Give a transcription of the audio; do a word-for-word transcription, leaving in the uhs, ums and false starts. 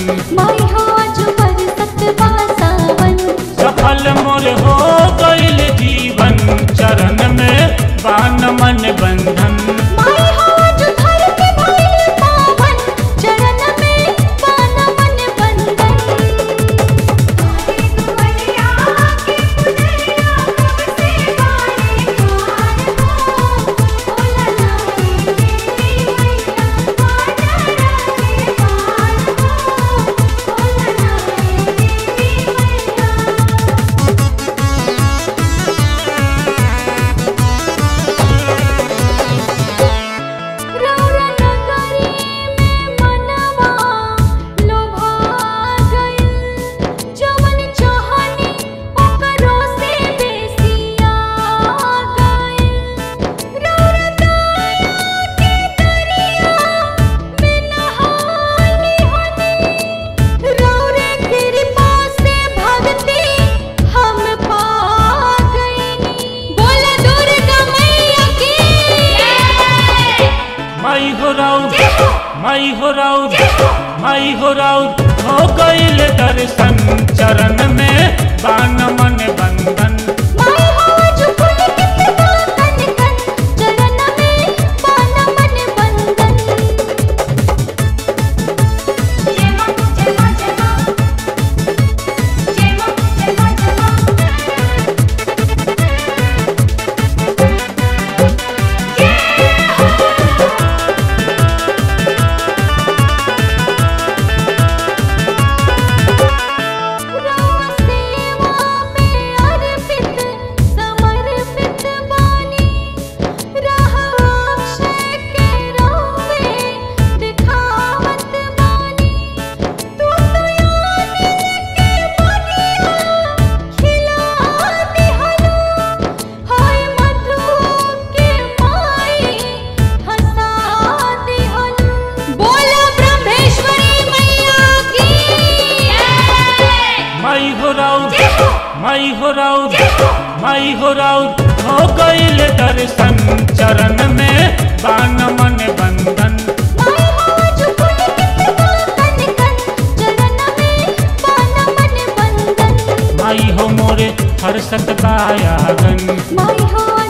सफल मोर हो गइल जीवन, चरण में बा नमन बंधन। माई हो राउत, माई हो राउत, हो गइल दर्शन, चरण में बा नमन बंधन। माई हो राउत, माई हो राउत, हो गइल दर्शन, चरण में बा नमन बंधन। माई हो मोरे हर्षत कायागन, माई हो